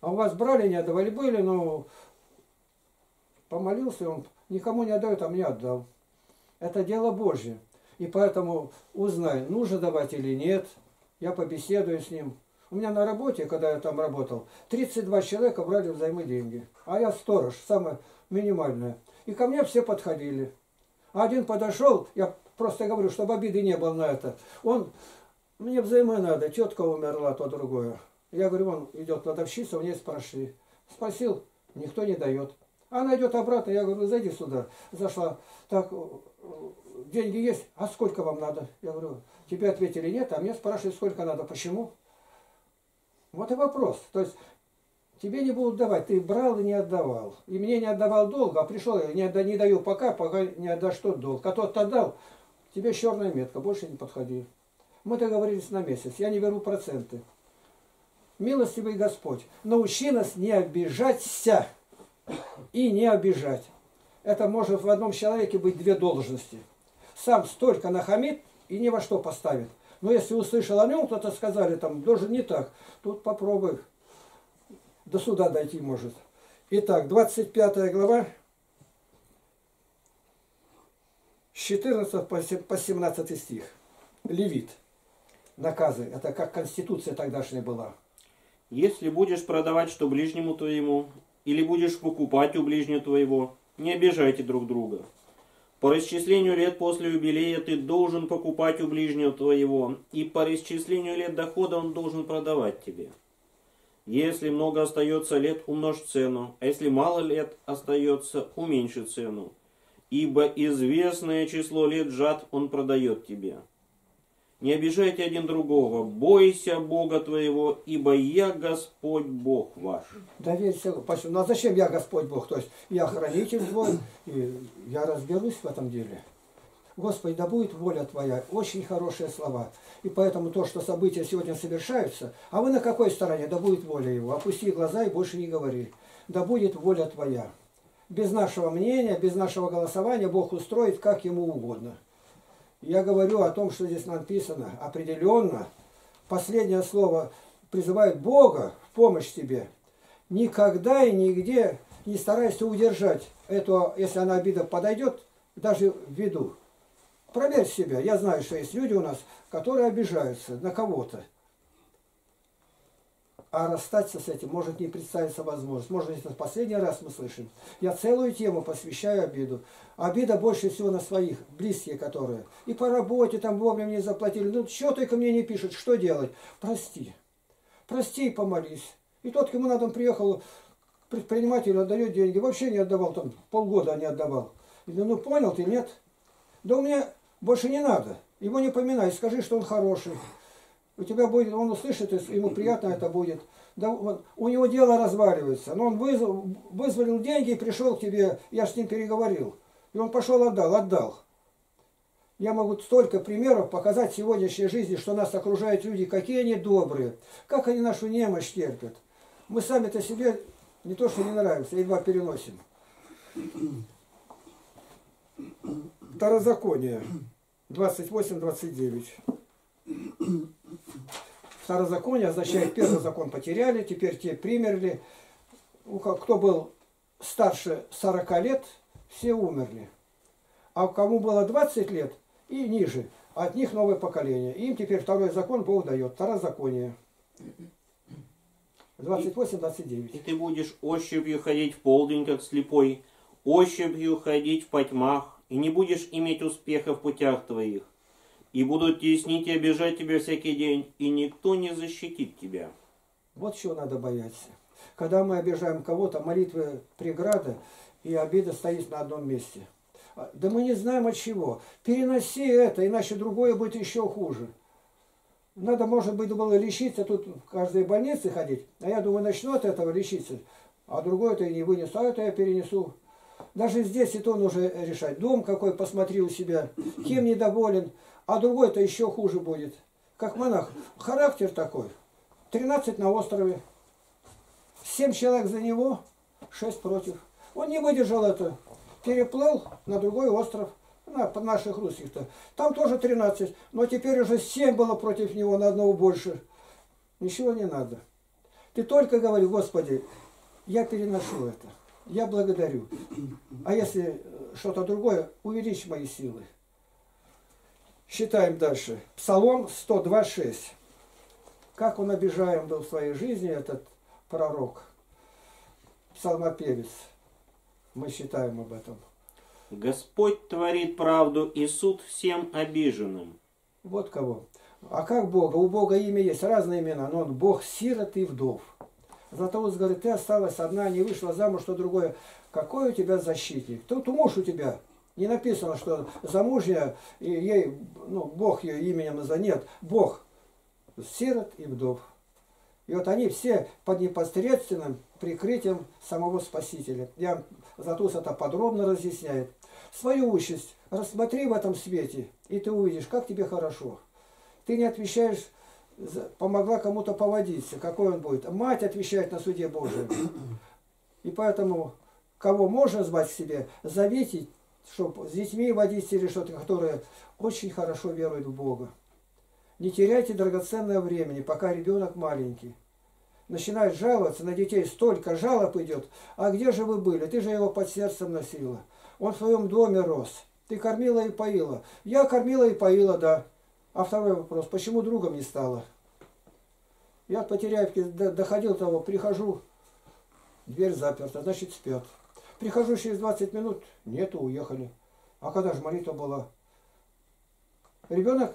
А у вас брали, не отдавали, были, но помолился, он никому не отдает, а мне отдал. Это дело Божье. И поэтому узнай, нужно давать или нет. Я побеседую с ним. У меня на работе, когда я там работал, 32 человека брали взаймы деньги. А я сторож, самое минимальное. И ко мне все подходили. Один подошел, я просто говорю, чтобы обиды не было на это. Он, мне взаймы надо, тетка умерла, то другое. Я говорю, он идет кладовщица, у нее спрашивали. Спросил, никто не дает. Она идет обратно, я говорю, зайди сюда. Зашла, так, деньги есть, а сколько вам надо? Я говорю, тебе ответили нет, а мне спрашивают, сколько надо, почему? Вот и вопрос. То есть тебе не будут давать. Ты брал и не отдавал. И мне не отдавал долг, а пришел, я не даю пока не отдашь тот долг. А тот отдал, тебе черная метка, больше не подходи. Мы договорились на месяц, я не беру проценты. Милостивый Господь, научи нас не обижаться и не обижать. Это может в одном человеке быть две должности. Сам столько нахамит и ни во что поставит. Но если услышал о нем, кто-то сказали, там, даже не так. Тут попробуй. До суда дойти может. Итак, 25 глава, 14 по 17 стих. Левит. Наказы. Это как конституция тогдашняя была. Если будешь продавать что ближнему твоему, или будешь покупать у ближнего твоего, не обижайте друг друга. По расчислению лет после юбилея ты должен покупать у ближнего твоего, и по расчислению лет дохода он должен продавать тебе. Если много остается лет, умножь цену, а если мало лет остается, уменьши цену. Ибо известное число лет жат он продает тебе. Не обижайте один другого, бойся Бога твоего, ибо я Господь Бог ваш. Доверься. Ну а зачем я Господь Бог? То есть я хранитель твой, и я разберусь в этом деле. Господи, да будет воля твоя. Очень хорошие слова. И поэтому то, что события сегодня совершаются, а вы на какой стороне? Да будет воля его. Опусти глаза и больше не говори. Да будет воля твоя. Без нашего мнения, без нашего голосования Бог устроит как ему угодно. Я говорю о том, что здесь написано определенно. Последнее слово призывает Бога в помощь тебе. Никогда и нигде не старайся удержать эту, если она обида подойдет, даже в виду. Проверь себя. Я знаю, что есть люди у нас, которые обижаются на кого-то. А расстаться с этим может не представиться возможность. Может, это в последний раз мы слышим. Я целую тему посвящаю обиду. Обида больше всего на своих, близкие которые. И по работе там вовремя не заплатили. Ну, что только мне не пишут, что делать? Прости. Прости и помолись. И тот, кому на дом приехал, предприниматель отдает деньги. Вообще не отдавал, там полгода не отдавал. Ну, понял ты, нет? Да у меня больше не надо. Его не поминай, скажи, что он хороший. У тебя будет, он услышит, ему приятно это будет. Да, вот, у него дело разваливается. Но он вызволил деньги и пришел к тебе, я с ним переговорил. И он пошел отдал. Я могу столько примеров показать в сегодняшней жизни, что нас окружают люди, какие они добрые, как они нашу немощь терпят. Мы сами-то себе не то что не нравимся, едва переносим. Второзаконие 28-29. Второзаконие означает, первый закон потеряли, теперь те примерли. Кто был старше 40 лет, все умерли. А кому было 20 лет и ниже, от них новое поколение. Им теперь второй закон Бог дает. Второзаконие. 28-29. И ты будешь ощупью ходить в полдень, как слепой, ощупью ходить во тьмах, и не будешь иметь успеха в путях твоих. И будут теснить и обижать тебя всякий день, и никто не защитит тебя. Вот чего надо бояться. Когда мы обижаем кого-то, молитвы преграда, и обида стоит на одном месте. Да мы не знаем от чего. Переноси это, иначе другое будет еще хуже. Надо, может быть, было лечиться, тут в каждой больнице ходить. А я думаю, начну от этого лечиться, а другое-то и не вынесу, а это я перенесу. Даже здесь и то нужно решать. Дом какой, посмотри у себя, кем недоволен, а другой-то еще хуже будет. Как монах, характер такой. 13 на острове, 7 человек за него, 6 против. Он не выдержал это, переплыл на другой остров, под наших русских-то. Там тоже 13, но теперь уже 7 было против него, на одного больше. Ничего не надо. Ты только говори, Господи, я переношу это. Я благодарю. А если что-то другое, увеличь мои силы. Считаем дальше. Псалом 102.6. Как он обижаем был в своей жизни, этот пророк, псалмопевец. Мы считаем об этом. Господь творит правду и суд всем обиженным. Вот кого. А как Бога? У Бога имя есть, разные имена, но он Бог сирот и вдов. Золотоуст говорит, ты осталась одна, не вышла замуж, что другое. Какой у тебя защитник? Тут муж у тебя. Не написано, что замужняя, и ей, ну, Бог ее именем назовет. Нет, Бог сирот и вдов. И вот они все под непосредственным прикрытием самого Спасителя. Я Златоуст это подробно разъясняет. Свою участь рассмотри в этом свете, и ты увидишь, как тебе хорошо. Ты не отвечаешь, помогла кому-то поводиться, какой он будет. Мать отвечает на суде Божьем. И поэтому, кого можно звать к себе, заветить, чтобы с детьми водить или что-то, которые очень хорошо веруют в Бога. Не теряйте драгоценное время, пока ребенок маленький. Начинает жаловаться на детей, столько жалоб идет. А где же вы были? Ты же его под сердцем носила. Он в своем доме рос. Ты кормила и поила. Я кормила и поила, да. А второй вопрос, почему другом не стала? Я от Потеряевки доходил того, прихожу, дверь заперта, значит спят. Прихожу через 20 минут, нету, уехали. А когда же молитва была? Ребенок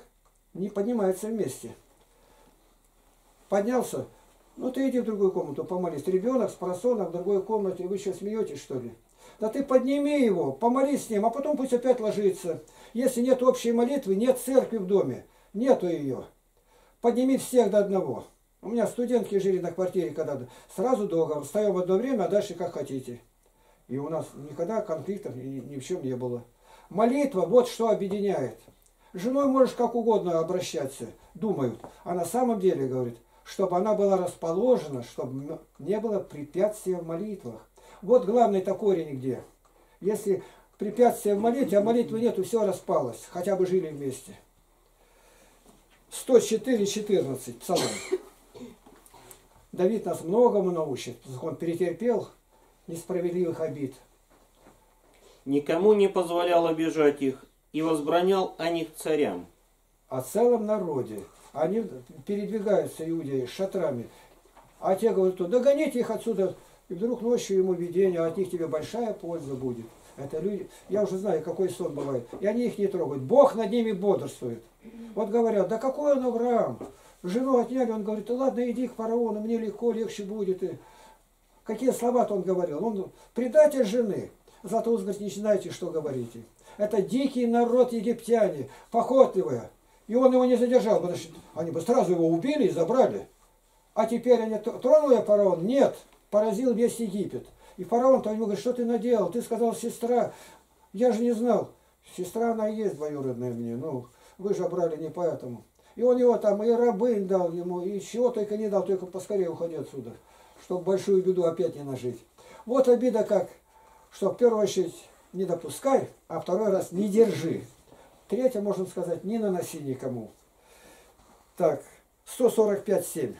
не поднимается вместе. Поднялся, ну ты иди в другую комнату помолись. Ребенок с просонок в другой комнате, вы что, смеетесь что ли? Да ты подними его, помолись с ним, а потом пусть опять ложится. Если нет общей молитвы, нет церкви в доме, нету ее. Подними всех до одного. У меня студентки жили на квартире когда-то. Сразу договор, встаем в одно время, а дальше как хотите. И у нас никогда конфликтов ни в чем не было. Молитва вот что объединяет. С женой можешь как угодно обращаться, думают. А на самом деле, говорит, чтобы она была расположена, чтобы не было препятствия в молитвах. Вот главный-то корень где. Если препятствия в молитве, а молитвы нету, все распалось. Хотя бы жили вместе. 104:14 Псалом. Давид нас многому научит. Он перетерпел несправедливых обид. Никому не позволял обижать их и возбранял о них царям. О целом народе. Они передвигаются, иудеи, шатрами. А те говорят, что догоните их отсюда. И вдруг ночью ему видение, от них тебе большая польза будет. Это люди, я уже знаю, какой сон бывает. И они их не трогают. Бог над ними бодрствует. Вот говорят, да какой он Авраам? Жену отняли, он говорит, ладно, иди к фараону, мне легко, легче будет. И какие слова-то он говорил? Он предатель жены. Златоуст говорит, не знаете, что говорите. Это дикий народ египтяне, похотливые. И он его не задержал, потому что они бы сразу его убили и забрали. А теперь они тронули фараон? Нет. Поразил весь Египет. И фараон ему говорит, что ты наделал? Ты сказал, сестра, я же не знал. Сестра, она и есть двоюродная мне. Ну, вы же брали не поэтому. И он его там, и рабынь дал ему, и чего только не дал, только поскорее уходи отсюда, чтобы большую беду опять не нажить. Вот обида как, что в первую очередь не допускай, а второй раз не держи. Третье, можно сказать, не наноси никому. Так, 145:7.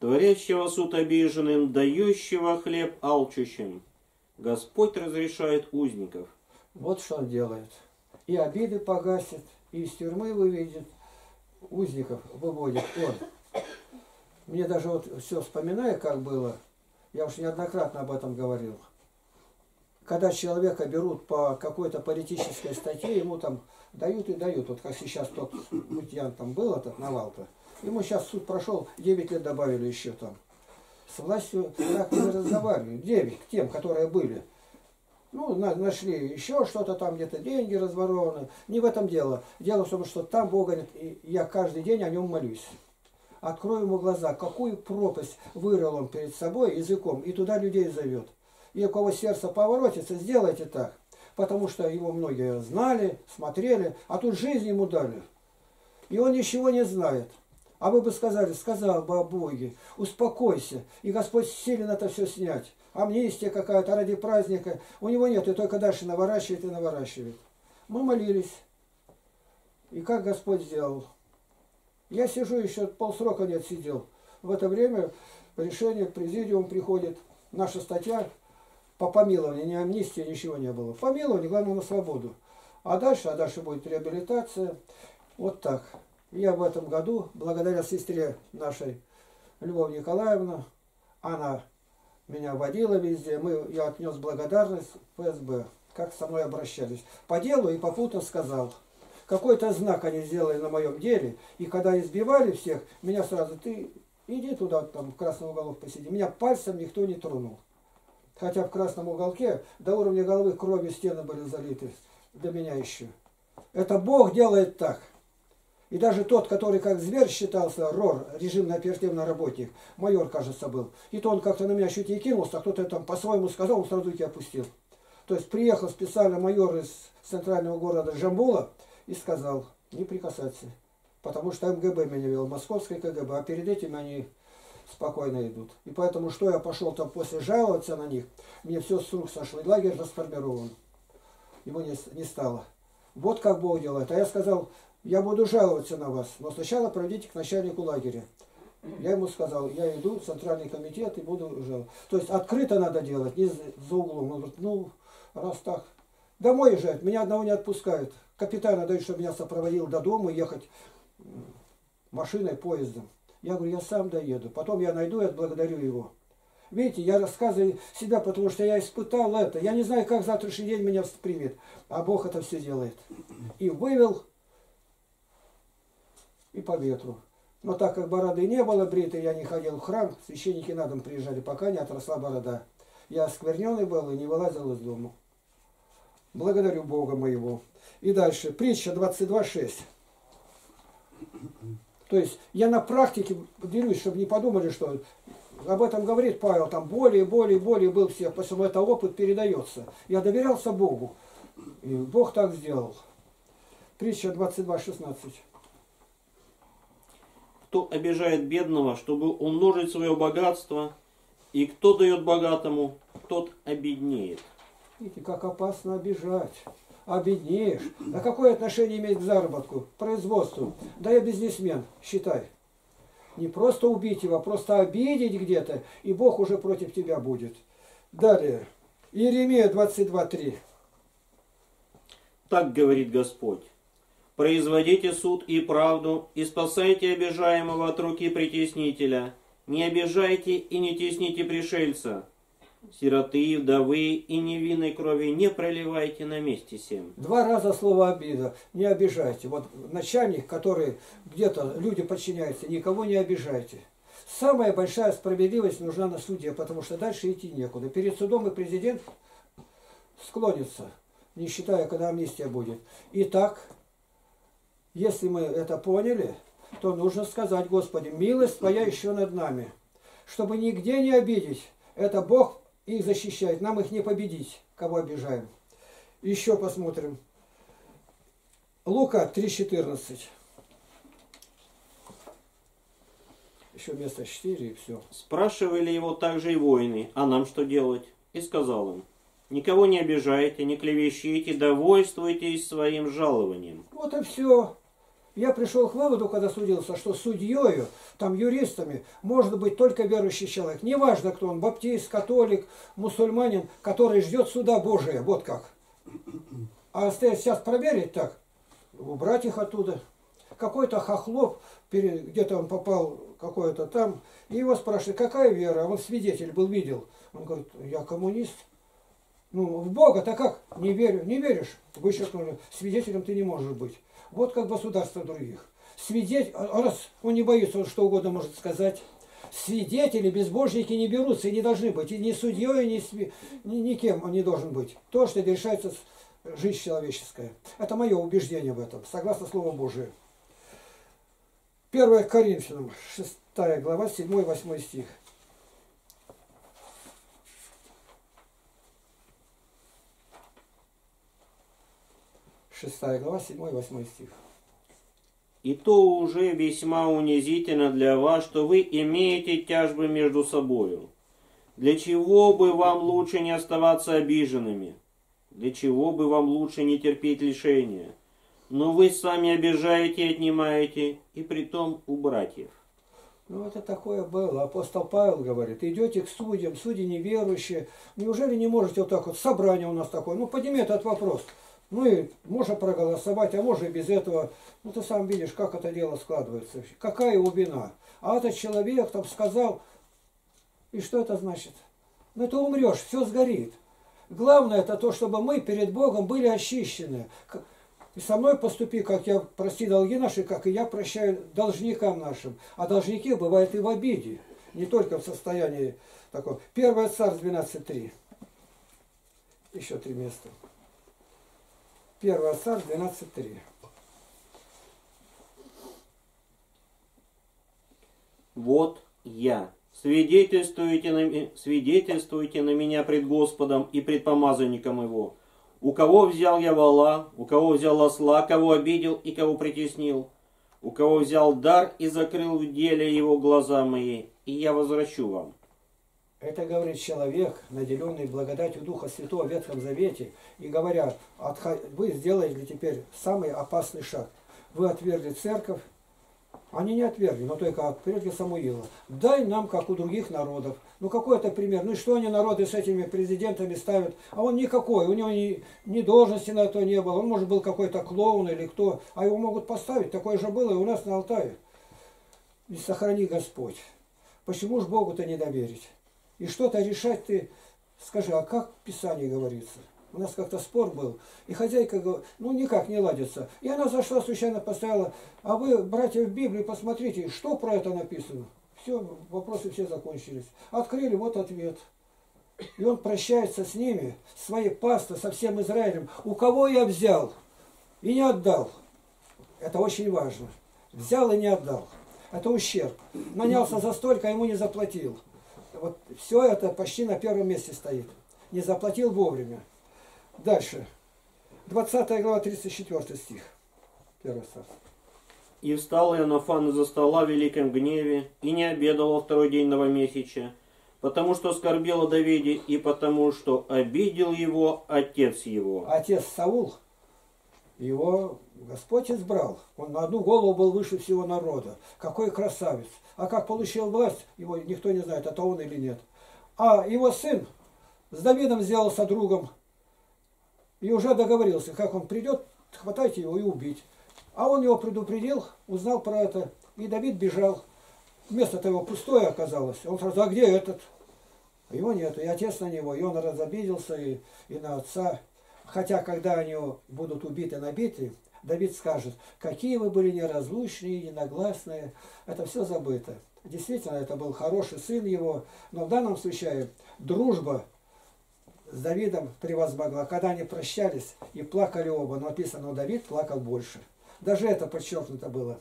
Творящего суд обиженным, дающего хлеб алчущим. Господь разрешает узников. Вот что он делает. И обиды погасит, и из тюрьмы выведет, узников выводит он. Мне даже вот все вспоминаю, как было, я уж неоднократно об этом говорил. Когда человека берут по какой-то политической статье, ему там дают и дают. Вот как сейчас тот мутьян там был, этот Навал-то. Ему сейчас суд прошел, 9 лет добавили еще там. С властью так не разговаривали. 9 к тем, которые были. Ну, нашли еще что-то там, где-то деньги разворованы. Не в этом дело. Дело в том, что там Бог говорит, и я каждый день о нем молюсь. Открою ему глаза, какую пропасть вырыл он перед собой языком, и туда людей зовет. И у кого сердце поворотится, сделайте так. Потому что его многие знали, смотрели, а тут жизнь ему дали. И он ничего не знает. А вы бы сказали, сказал бы о Боге, успокойся, и Господь силен это все снять. Амнистия какая-то ради праздника, у него нет, и только дальше наворачивает и наворачивает. Мы молились, и как Господь сделал? Я сижу еще, полсрока не отсидел. В это время решение президиума приходит, наша статья по помилованию, ни амнистии, ничего не было. Помилование, главное, на свободу. А дальше будет реабилитация, вот так. Я в этом году, благодаря сестре нашей Любовь Николаевна, она меня водила везде, я отнес благодарность ФСБ, как со мной обращались. По делу и попутно сказал. Какой-то знак они сделали на моем деле, и когда избивали всех, меня сразу, ты иди туда, там, в красный уголок посиди. Меня пальцем никто не тронул. Хотя в красном уголке до уровня головы кровью стены были залиты, до меня еще. Это Бог делает так. И даже тот, который как зверь считался, РОР, режимный оперативный работник, майор, кажется, был. И то он как-то на меня чуть не кинулся, а кто-то там по-своему сказал, он сразу таки опустил. То есть приехал специально майор из центрального города Жамбула и сказал, не прикасаться. Потому что МГБ меня вел, московское КГБ, а перед этим они спокойно идут. И поэтому, что я пошел там после жаловаться на них, мне все с рук сошло, лагерь расформирован. Его не стало. Вот как Бог делает. А я сказал, я буду жаловаться на вас, но сначала пройдите к начальнику лагеря. Я ему сказал, я иду в центральный комитет и буду жаловаться. То есть открыто надо делать, не за углом. Он говорит, ну, раз так, домой езжать, меня одного не отпускают. Капитан дает, чтобы меня сопроводил до дома, ехать машиной, поездом. Я говорю, я сам доеду. Потом я найду и отблагодарю его. Видите, я рассказываю себя, потому что я испытал это. Я не знаю, как завтрашний день меня примет. А Бог это все делает. И вывел, и по ветру. Но так как бороды не было, бритый я не ходил в храм, священники на дом приезжали, пока не отросла борода. Я оскверненный был и не вылазил из дома. Благодарю Бога моего. И дальше. Притча 22:6. То есть я на практике делюсь, чтобы не подумали, что об этом говорит Павел, там более был всех, поэтому это опыт передается. Я доверялся Богу, и Бог так сделал. Притча 22:16. Кто обижает бедного, чтобы умножить свое богатство, и кто дает богатому, тот обеднеет. Видите, как опасно обижать. Обеднеешь. А какое отношение имеет к заработку, производству? Да я бизнесмен, считай. Не просто убить его, а просто обидеть где-то, и Бог уже против тебя будет. Далее. Иеремия 22:3. Так говорит Господь. Производите суд и правду, и спасайте обижаемого от руки притеснителя. Не обижайте и не тесните пришельца. Сироты, вдовы и невинной крови не проливайте на месте сем. Два раза слово обида. Не обижайте. Вот начальник, который где-то люди подчиняются, никого не обижайте. Самая большая справедливость нужна на суде, потому что дальше идти некуда. Перед судом и президент склонится, не считая, когда амнистия будет. Итак, если мы это поняли, то нужно сказать, Господи, милость Твоя еще над нами, чтобы нигде не обидеть. Это Бог их защищает. Нам их не победить, кого обижаем. Еще посмотрим. Лука 3:14. Еще вместо 4 и все. Спрашивали его также и воины, а нам что делать? И сказал им, никого не обижайте, не клевещите, довольствуйтесь своим жалованием. Вот и все. Я пришел к выводу, когда судился, что судьей, там юристами, может быть только верующий человек. Неважно, кто он, баптист, католик, мусульманин, который ждет суда Божия. Вот как. А сейчас проверить так, убрать их оттуда. Какой-то хохлов, где-то он попал, какой-то там, и его спрашивают, какая вера? Он свидетель был, видел. Он говорит, я коммунист. Ну, в Бога-то как? Не верю. Не веришь? Вычеркнули. Свидетелем ты не можешь быть. Вот как государство других. Свидетель, раз он не боится, он что угодно может сказать. Свидетели, безбожники не берутся и не должны быть. И ни судьей, ни кем он не должен быть. То, что решается жизнь человеческая. Это мое убеждение в этом, согласно Слову Божию. 1 Коринфянам, 6 глава, 7-8 стих. Шестая глава, 7-8 стих. И то уже весьма унизительно для вас, что вы имеете тяжбы между собою. Для чего бы вам лучше не оставаться обиженными? Для чего бы вам лучше не терпеть лишения? Но вы сами обижаете и отнимаете, и притом у братьев. Ну, это такое было. Апостол Павел говорит, идете к судьям, судьи неверующие. Неужели не можете вот так вот, собрание у нас такое? Ну, подними этот вопрос. Ну и можно проголосовать, а можно и без этого. Ну ты сам видишь, как это дело складывается. Какая его вина. А этот человек там сказал, и что это значит? Ну ты умрешь, все сгорит. Главное это то, чтобы мы перед Богом были очищены. И со мной поступи, как я прости долги наши, как и я прощаю должникам нашим. А должники бывают и в обиде, не только в состоянии такого. 1 Царств 12:3. Еще три места. 1 Царств 12:3. Вот я. Свидетельствуйте на меня пред Господом и пред помазанником его. У кого взял я вала, у кого взял осла, кого обидел и кого притеснил, у кого взял дар и закрыл в деле его глаза мои, и я возвращу вам. Это говорит человек, наделенный благодатью Духа Святого в Ветхом Завете, и говорят, вы сделаете теперь самый опасный шаг. Вы отвергли церковь, они не отвергли, но только отвергли Самуила. Дай нам, как у других народов. Ну какой это пример? Ну и что они народы с этими президентами ставят? А он никакой, у него ни должности на то не было. Он, может, был какой-то клоун или кто. А его могут поставить, такое же было и у нас на Алтае. И сохрани Господь. Почему ж Богу-то не доверить? И что-то решать ты, скажи, а как в Писании говорится? У нас как-то спор был, и хозяйка, ну, никак не ладится. И она зашла, случайно поставила, а вы, братья, в Библии посмотрите, что про это написано. Все, вопросы все закончились. Открыли, вот ответ. И он прощается с ними, своей пастой, со всем Израилем. У кого я взял и не отдал? Это очень важно. Взял и не отдал. Это ущерб. Нанялся за столько, ему не заплатил. Вот все это почти на первом месте стоит. Не заплатил вовремя. Дальше. 20 глава, 34 стих. 1 Царств. «И встал Ионафан из-за стола в великом гневе, и не обедал во второй день новомесяча, потому что скорбел о Давиде, и потому что обидел его отец его». Отец Саул, его Господь избрал. Он на одну голову был выше всего народа. Какой красавец. А как получил власть, его никто не знает, это он или нет. А его сын с Давидом сделался другом. И уже договорился, как он придет, хватайте его и убить. А он его предупредил, узнал про это, и Давид бежал. Место-то его пустое оказалось. Он сразу, а где этот? Его нет, и отец на него, и он разобиделся, и на отца. Хотя, когда они будут убиты на битве, Давид скажет, какие вы были неразлучные, единогласные, это все забыто. Действительно, это был хороший сын его, но в данном случае дружба с Давидом превозмогла. Когда они прощались и плакали оба, написано, Давид плакал больше. Даже это подчеркнуто было.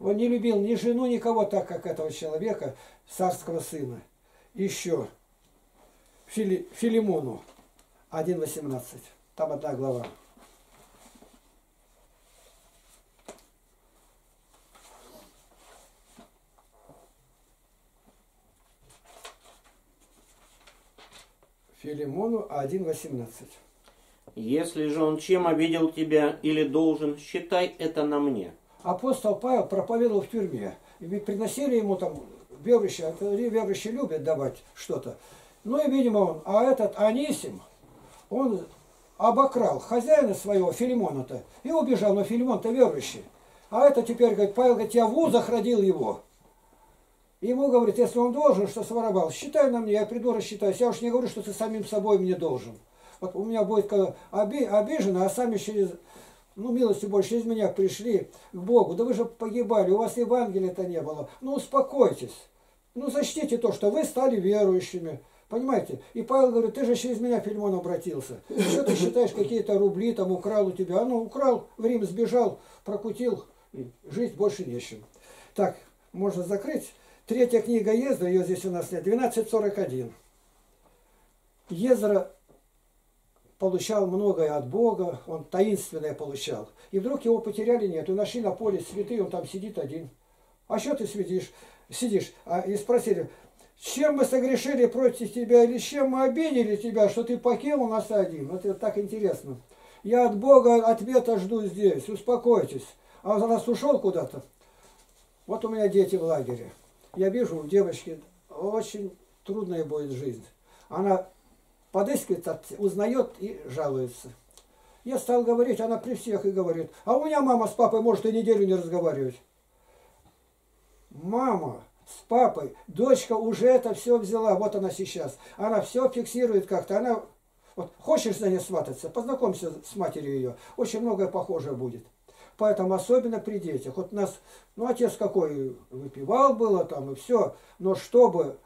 Он не любил ни жену, никого так, как этого человека, царского сына. Еще Филимону 1.18. Там одна глава. Филимону 1.18. «Если же он чем обидел тебя или должен, считай это на мне». Апостол Павел проповедовал в тюрьме. И приносили ему там верующие, верующие любят давать что-то. Ну и, видимо, он, а этот Анисим, он обокрал хозяина своего, Филимона-то, и убежал. Но Филимон-то верующий. А это теперь, говорит, Павел, говорит, я в вузах родил его. Ему говорит, если он должен, что своровал, считай на мне, я приду рассчитаюсь. Я уж не говорю, что ты самим собой мне должен. Вот у меня будет когда обижено, а сами через, ну, милостью больше, через меня пришли к Богу. Да вы же погибали, у вас Евангелия-то не было. Ну, успокойтесь. Ну, зачтите то, что вы стали верующими. Понимаете? И Павел говорит, ты же через меня, Филимон, обратился. Что ты считаешь, какие-то рубли там украл у тебя? А ну, украл, в Рим сбежал, прокутил, жить больше нечем. Так, можно закрыть. Третья книга Ездра, ее здесь у нас нет, 12.41. Ездра получал многое от Бога, он таинственное получал. И вдруг его потеряли, нет, и нашли на поле цветы, он там сидит один. А что ты сидишь? И спросили, чем мы согрешили против тебя, или чем мы обидели тебя, что ты покинул нас один? Это так интересно. Я от Бога ответа жду здесь, успокойтесь. А раз ушел куда-то, вот у меня дети в лагере. Я вижу, у девочки очень трудная будет жизнь. Она подыскивает, узнает и жалуется. Я стал говорить, она при всех и говорит, а у меня мама с папой может и неделю не разговаривать. Мама с папой, дочка уже это все взяла, вот она сейчас. Она все фиксирует как-то. Она вот, хочешь за ней свататься, познакомься с матерью ее. Очень многое похожее будет. Поэтому особенно при детях. Вот у нас, ну, отец какой выпивал было там и все, но чтобы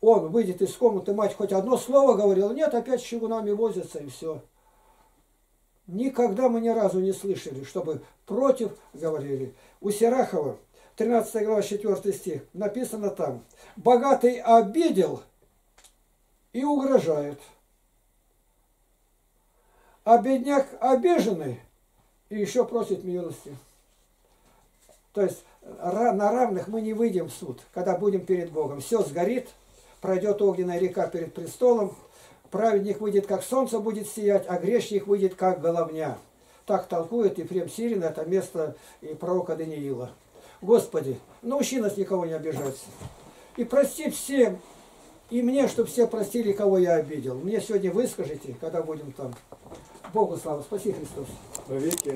он выйдет из комнаты, мать хоть одно слово говорила, нет, опять с чугунами возятся и все. Никогда мы ни разу не слышали, чтобы против говорили. У Сирахова 13 глава, 4 стих, написано там: «Богатый обидел и угрожает, а бедняк обиженный и еще просит милости». То есть на равных мы не выйдем в суд, когда будем перед Богом. Все сгорит, пройдет огненная река перед престолом, праведник выйдет, как солнце будет сиять, а грешник выйдет, как головня. Так толкует Ефрем Сирин это место и пророка Даниила. Господи, научи нас никого не обижаться. И прости всем, и мне, чтобы все простили, кого я обидел. Мне сегодня выскажите, когда будем там. Богу слава. Спаси Христос.